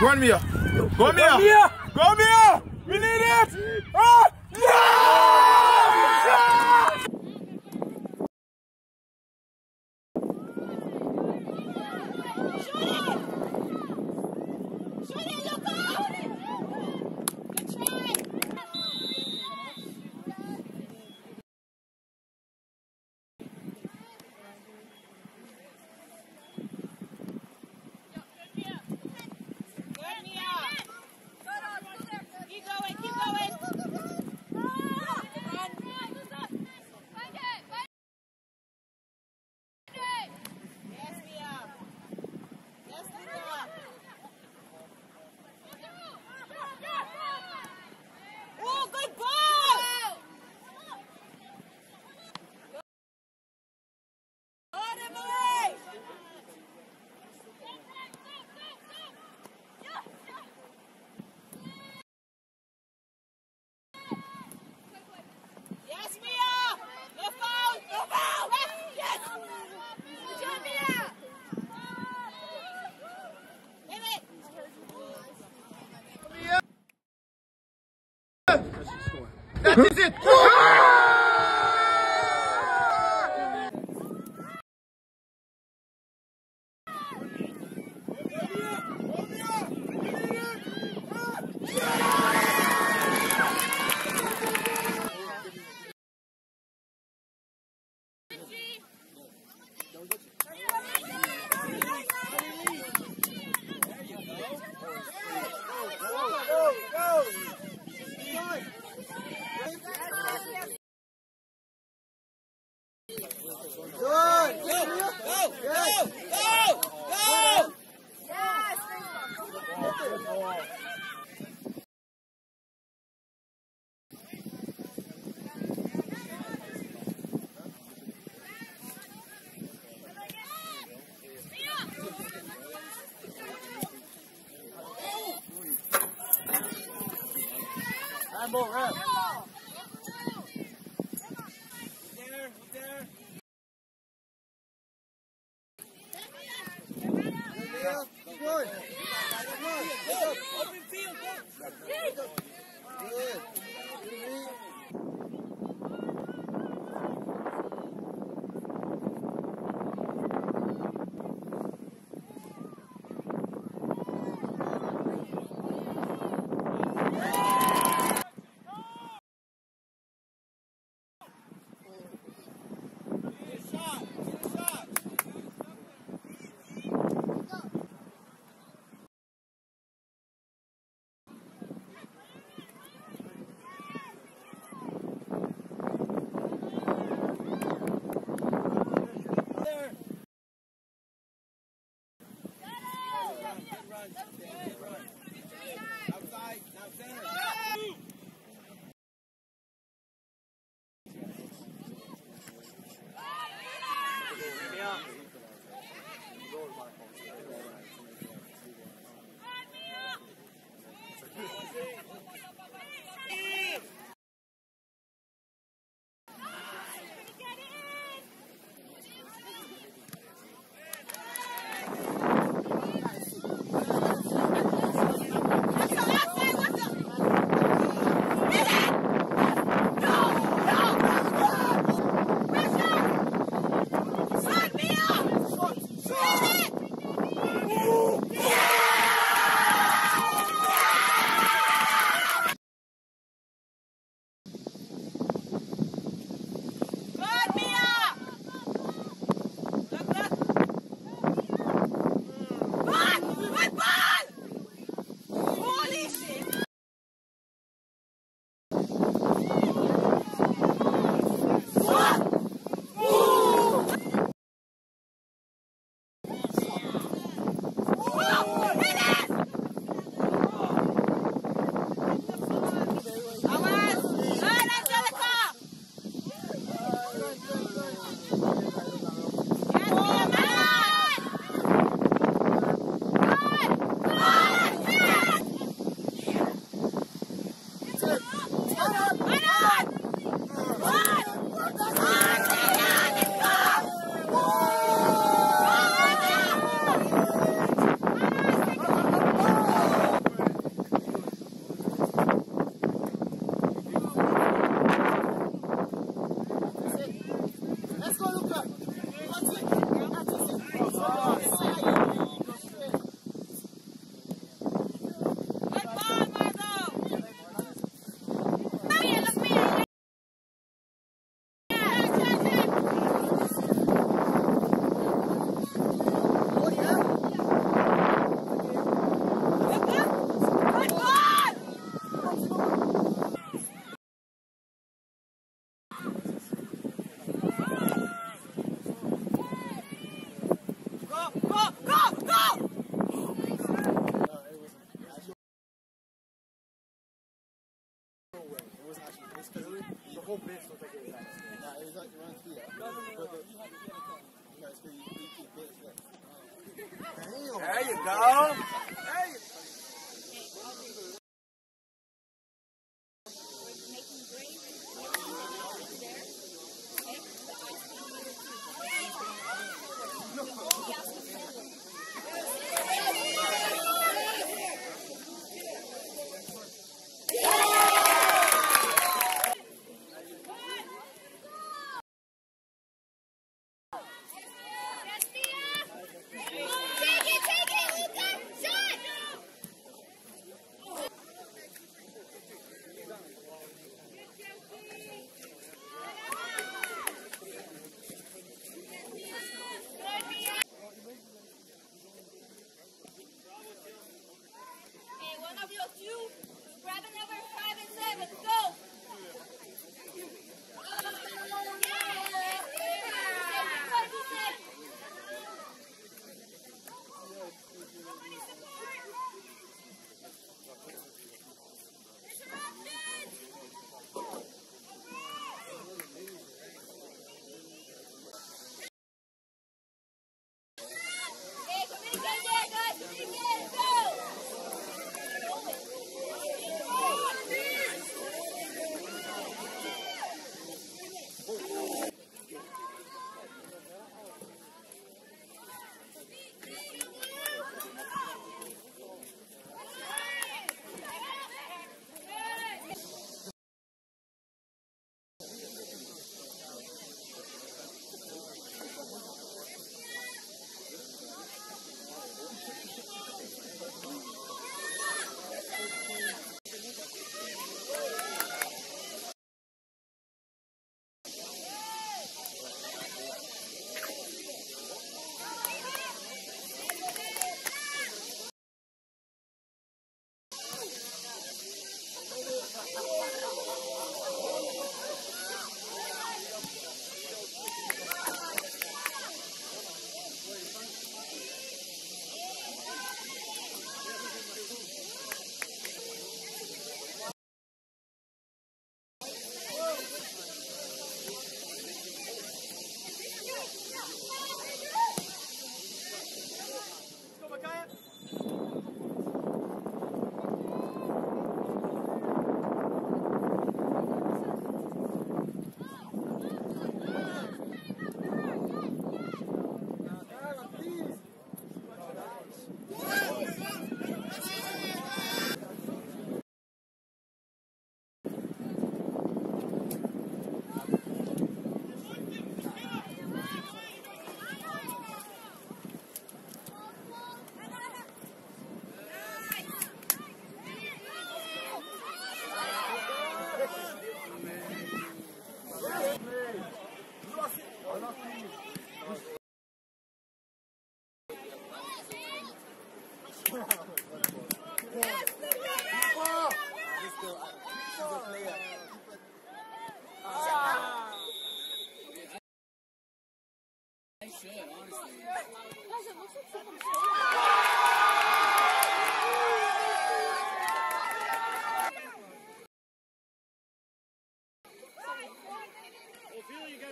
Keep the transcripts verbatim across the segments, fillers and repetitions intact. Gormia! Gormia! Gormia! We need it! Oh! That is it! Rambo, Rambo. place because the whole place looks like it was out of skin. Nah, it was like around here. No, no, no, no. You had to get a cup. No, it's because you keep this. There you go. There you go.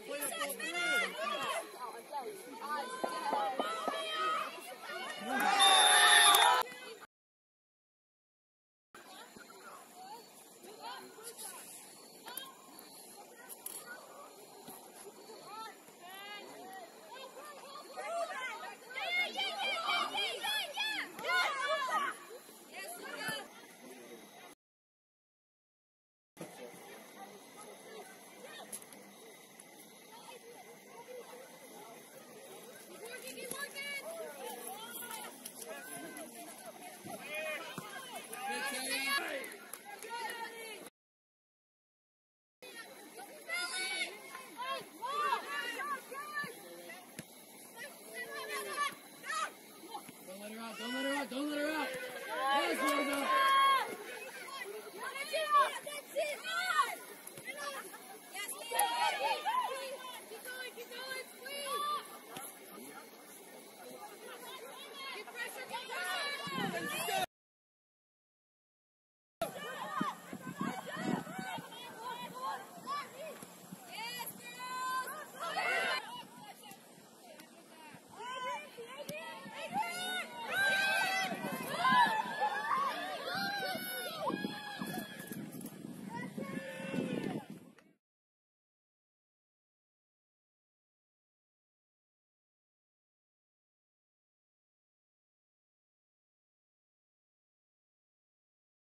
What's that?